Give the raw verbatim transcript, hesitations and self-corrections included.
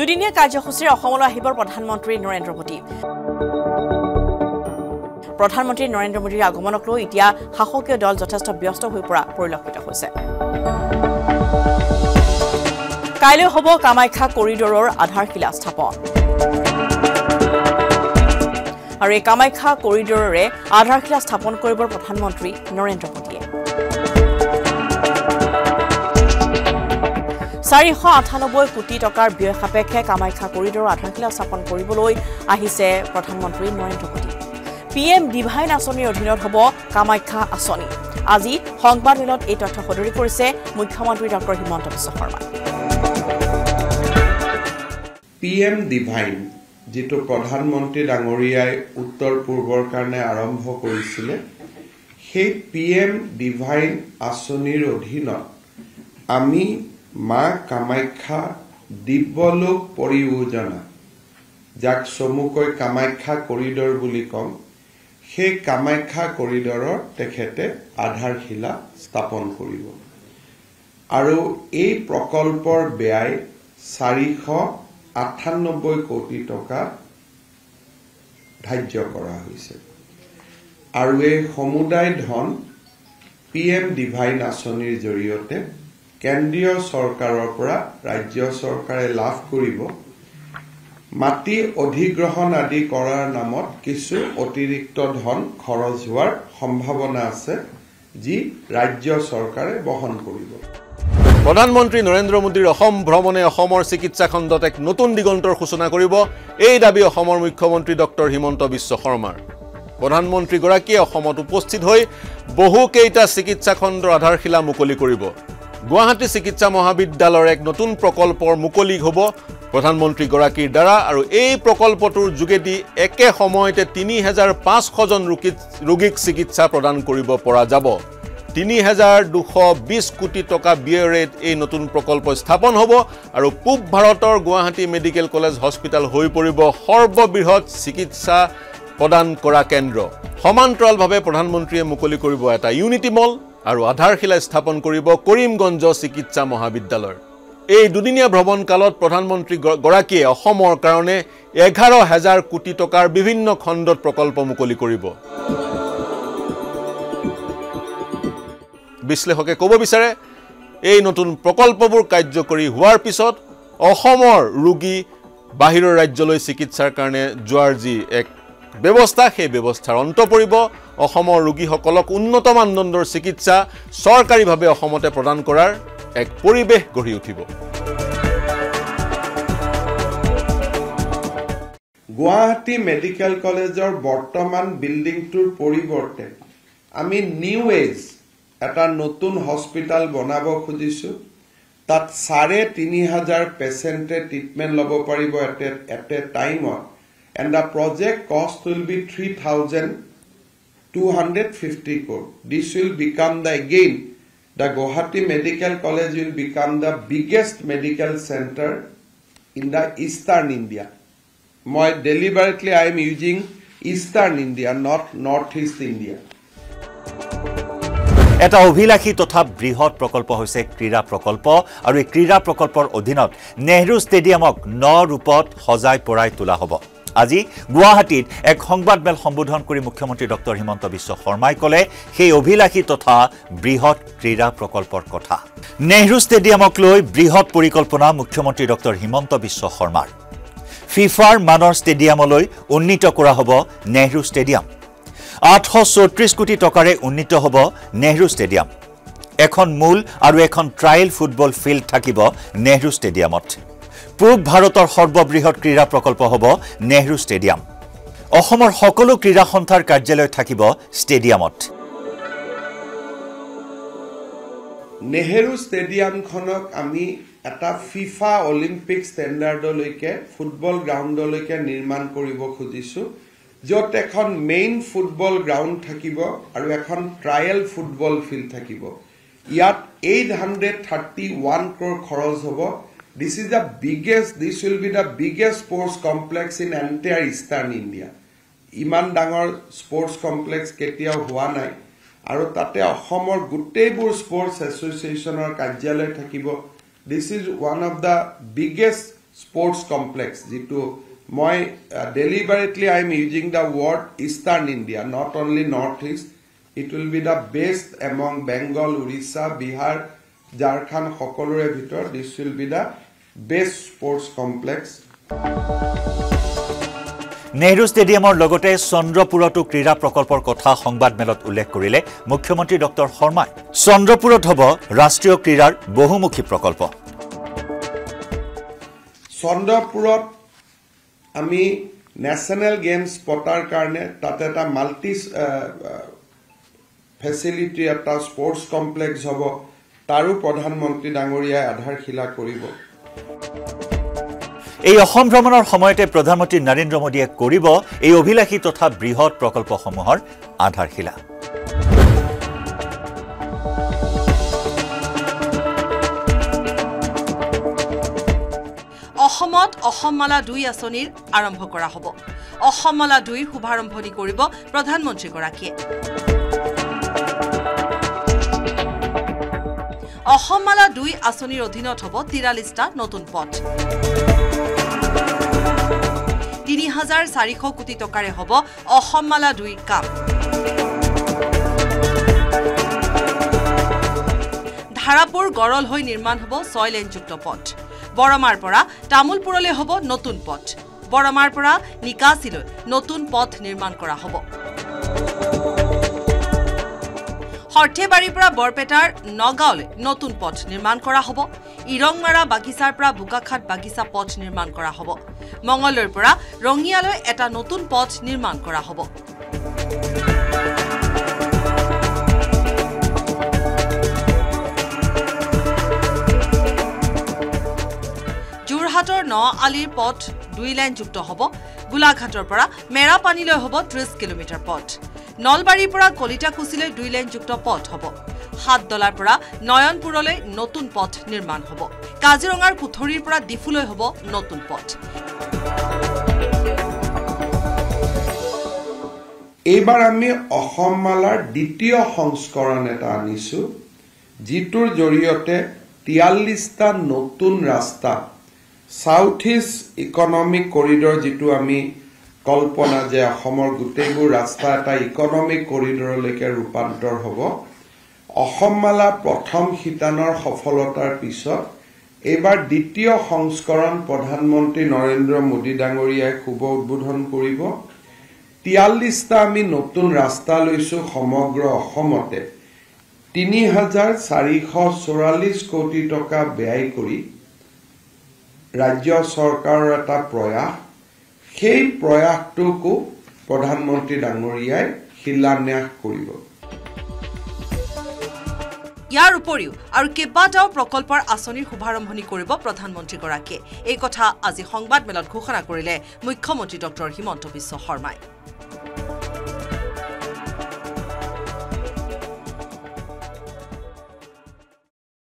দুদিনীয়া কাৰ্যসূচীৰ অসমলৈ আহিব প্ৰধানমন্ত্ৰী নৰেন্দ্ৰ মোদী প্ৰধানমন্ত্ৰী নৰেন্দ্ৰ মোদীৰ আগমনক লৈ ইতিয়া শাসকীয় দল যথেষ্ট ব্যস্ত হৈ পৰা পৰিলক্ষিত হৈছে কাইলৈ হ'ব কামাখ্যা কৰিডৰৰ আধাৰশিলা স্থাপন আৰু এই কামাখ্যা কৰিডৰৰে আধাৰশিলা স্থাপন কৰিব প্ৰধানমন্ত্ৰী নৰেন্দ্ৰ মোদী four ninety-eight কোটি টকাৰ ব্যয় সাপেক্ষে কামাখ্যা কৰিডৰৰ আধাৰশিলা স্থাপন কৰিবলৈ আহিছে প্ৰধানমন্ত্ৰী নৰেন্দ্ৰ মোদী পিএম ডিভাইন আঁচনিৰ অধীনত হ'ব কামাখ্যা আঁচনি আজি সংবাদ মেলত এই তথ্য সদৰি কৰিছে মুখ্যমন্ত্ৰী doctor Himanta Biswa Sarma PM DevINE যেটো প্ৰধানমন্ত্ৰী ডাঙৰীয়াই উত্তৰ পূৰ্বৰ কাৰণে আৰম্ভ কৰিছিল সেই পিএম ডিভাইন আঁচনিৰ অধীনত আমি মা কামাখ্যা দিব্যলোক পৰিয়োজনা যাক সমুকৈ কামাখ্যা কৰিডৰ বুলি কম সেই কামাখ্যা কৰিডৰৰ তেখেতে আধাৰশিলা স্থাপন কৰিব আৰু এই প্ৰকল্পৰ ব্যয় four ninety-eight কোটি টকা ধাৰ্য কৰা হৈছে আৰু এই সমুদায় ধন পিএম ডিভাইন আঁচনিৰ জৰিয়তে কেন্দ্ৰীয় চৰকাৰৰ পৰা ৰাজ্য চৰকাৰে লাভ কৰিব মাটি অধিগ্ৰহণ আদি কৰাৰ নামত কিছু অতিৰিক্ত ধন খৰচ হোৱাৰ সম্ভাৱনা আছে যি ৰাজ্য চৰকাৰে বহন কৰিব প্ৰধানমন্ত্ৰী নৰেন্দ্ৰ মোদীৰ অসম ভ্ৰমণে অসমৰ চিকিৎসা খণ্ডত এক নতুন দিগন্তৰ সূচনা কৰিব এই দাবী অসমৰ মুখ্যমন্ত্ৰী ডক্টৰ হিমন্ত বিশ্ব শৰ্মাৰ প্ৰধানমন্ত্ৰী গৰাকীয়ে অসমত উপস্থিত হৈ বহু কেইটা চিকিৎসা খণ্ডৰ আধাৰশিলা মুকলি কৰিব Guwahati Chikitsa Mohabidyalayৰ এক নতুন প্ৰকল্পৰ মুকলি হ'ব প্ৰধানমন্ত্ৰী গৰাকীৰ দ্বাৰা আৰু এই প্ৰকল্পটোৰ যোগেদি একে সময়তে three thousand five hundred জন ৰোগীক চিকিৎসা প্ৰদান কৰিব পৰা যাব three thousand two hundred twenty কোটি টকা ব্যয়েৰে এই নতুন প্ৰকল্প স্থাপন হ'ব আৰু পূব ভাৰতৰ গুৱাহাটী মেডিকেল কলেজ হস্পিটাল হৈ পৰিব সৰ্ববৃহৎ চিকিৎসা প্ৰদান কৰা কেন্দ্ৰ সমান্তৰালভাৱে প্ৰধানমন্ত্ৰীয়ে মুকলি কৰিব এটা ইউনিটি মল আৰু আধাৰশিলা স্থাপন কৰিব কৰিমগঞ্জ চিকিৎসা মহাবিদ্যালয়ৰ এই দুদিনীয়া ভ্ৰমণ কালত প্ৰধানমন্ত্ৰী গৰাকীয়ে অসমৰ কাৰণে এঘাৰ হাজাৰ কোটি টকাৰ বিভিন্ন খণ্ডত প্ৰকল্প মুকলি কৰিব বিশ্লেষকে ক'ব বিচাৰে এই নতুন প্ৰকল্পবোৰ কাৰ্যকৰী হোৱাৰ পিছত অসমৰ ৰোগী বাহিৰৰ ৰাজ্যলৈ চিকিৎসাৰ কাৰণে যোৱাৰ যি এক ব্যৱস্থা সেই ব্যৱস্থাৰ অন্ত পৰিব অসমৰ ৰোগীসকলক উন্নত মানদণ্ডৰ চিকিৎসা চৰকাৰীভাৱে অসমতে প্ৰদান কৰাৰ এক পৰিবেশ গঢ়ি উঠিব গুৱাহাটী মেডিকেল কলেজৰ বৰ্তমান বিল্ডিংটোৰ পৰিৱৰ্তে আমি নিউ এজ এটা নতুন হস্পিটাল বনাব খুজিছো তাত three thousand five hundred পেশেন্টে ট্ৰিটমেন্ট ল'ব পাৰিব এট এ টাইমত And the project cost will be three thousand two hundred fifty crore. This will become the again, the Guwahati Medical College will become the biggest medical center in the Eastern India. More deliberately, I am using Eastern India, not Northeast India. এটা অভিলাখী তথা বৃহৎ প্ৰকল্প হৈছে ক্ৰীড়া প্ৰকল্প আৰু এই ক্ৰীড়া প্ৰকল্পৰ অধীনত নেহৰু ষ্টেডিয়ামক ন ৰূপত সজাই পৰাই তোলা হ'ব আজি গুৱাহাটীত এক সংবাদ মেল সম্বোধন কৰি মুখ্যমন্ত্ৰী ডক্টৰ হিমন্ত বিশ্ব শৰ্মাই ক'লে সেই অভিলাখী তথা বৃহৎ ক্ৰীড়া প্ৰকল্পৰ কথা নেহৰু ষ্টেডিয়ামক লৈ বৃহৎ পৰিকল্পনা মুখ্যমন্ত্ৰী ডক্টৰ হিমন্ত বিশ্ব শৰ্মাৰ ফিফাৰ মানৰ ষ্টেডিয়ামলৈ উন্নীত কৰা হ'ব Nehru stadium eight hundred thirty-four কোটি টকাৰে উন্নীত হ'ব নেহৰু ষ্টেডিয়াম এখন মূল আৰু এখন ট্ৰায়াল ফুটবল ফিল্ড থাকিব নেহৰু ষ্টেডিয়ামত পূব ভাৰতৰ সৰ্ববৃহৎ ক্ৰীড়া প্ৰকল্প হ'ব নেহৰু ষ্টেডিয়াম অসমৰ সকলো ক্ৰীড়া সন্থাৰ কাৰ্যালয় থাকিব ষ্টেডিয়ামত নেহৰু ষ্টেডিয়ামখনক আমি এটা ফিফা অলিম্পিক ষ্টেণ্ডাৰ্ডলৈকে ফুটবল গ্ৰাউণ্ডলৈকে নিৰ্মাণ কৰিব খুজিছো যত এখন মেইন ফুটবল গ্ৰাউণ্ড থাকিব আৰু এখন ট্ৰায়াল ফুটবল ফিল্ড থাকিব ইয়াত eight hundred thirty-one crore খৰচ হ'ব this is the biggest this will be the biggest sports complex in entire Eastern India ইমান ডাঙৰ স্পৰ্টছ কমপ্লেক্স কেতিয়াও হোৱা নাই আৰু তাতে অসমৰ গুটেইবোৰ স্পৰ্টছ এছ'চিয়েচনৰ কাৰ্যালয় থাকিব this is one of the biggest sports complex. Moi, uh, deliberately I am using the word Eastern India, not only Northeast. It will be the best among Bengal, Orissa, Bihar, Jharkhand, Hokolore Vitor. This will be the best sports complex. Nehru Stadium or Logote, Sondrapura to Krira Prokolpor Kotha, Hongbad Melot Ulek Kurile, Mukhyamantri Doctor Horma. Sondrapura Thobo, Rastrio Krirar, Bohumukhi Prokolpo. Sondrapura. আমি national games পটার কারণে তাতে এটা multi facility এটা sports complex হব তারও প্রধানমন্ত্রী ডাঙরিয়া আধারশিলা করিব এই অসম ভ্ৰমণৰ সময়তে প্ৰধানমন্ত্ৰী নৰেন্দ্ৰ মোদীয়ে কৰিব এই অভিলাষী তথা বৃহৎ প্ৰকল্পসমূহৰ আধাৰশিলা অসমত অসমমালা দুই আসনিৰ আৰম্ভ কৰা হ'ব অসমমালা দুইৰ শুভাৰম্ভনি কৰিব প্ৰধানমন্ত্ৰী গৰাকীয়ে অসমমালা দুই আসনিৰ অধীনত হ'ব forty-three টা নতুন পথ three thousand four hundred কোটি টকাৰে হ'ব অসমমালা দুইৰ কাম ধাৰাপুৰ গৰল হৈ নিৰ্মাণ হ'ব ছয় লেনযুক্ত পথ বৰমাৰ পৰা তামুলপুৰলৈ হ'ব নতুন পথ বৰমাৰ পৰা নিকাছিলৈ নতুন পথ নিৰ্মাণ কৰা হ'ব হৰঠেবাৰীৰ পৰা বৰপেটাৰ নগাঁওলৈ নতুন পথ নিৰ্মাণ কৰা হ'ব ইৰংমাৰা বাগিচাৰ পৰা বুকাখাট বাগিচা পথ নিৰ্মাণ কৰা হ'ব মংগলৰ পৰা ৰঙিয়ালৈ এটা নতুন পথ নিৰ্মাণ কৰা হ'ব No Alir pot, Duilan Jukto Hobo, Gulakatopora, Mera Panilo Hobo, Tris Kilometer pot. Nolbaripura, Kolita Kusile, Duilan Jukto pot Hobo. Hat Dolapura, Noyan Purole, Notun pot, Nirman Hobo. Kazirongar Kuturipura, Difulo Hobo, Notun pot. Ebarami Ohomalar, Ditio Hongskoraneta Nisu, Jitur Joriote, Tialista Notun Rasta. South East Economic Corridor jitu ami kalpona je Ahomor gutegu rasta eta economic corridor leke rupantor hobo Ahommala prothom hitanor sofolotar pisot ebar ditiyo hongskoron pradhanmantri Narendra Modi dangoriya khub udbodhon koribo forty-three ta ami notun rasta loisu somogra Ahomote three thousand four hundred forty-four koti taka byay kori Rajya Sarkar eta proyah, hei proyah tuku Pradhanmantri Dangoriyai Hilanyash koribo. Yar uporiu aru kebatao prokolpor asonir shubharambhoni koribo Pradhanmantri gorakie. Ei kotha aji songbad melat ghoshona korile Mukhyamantri Doctor Himanta Biswa Sarmai.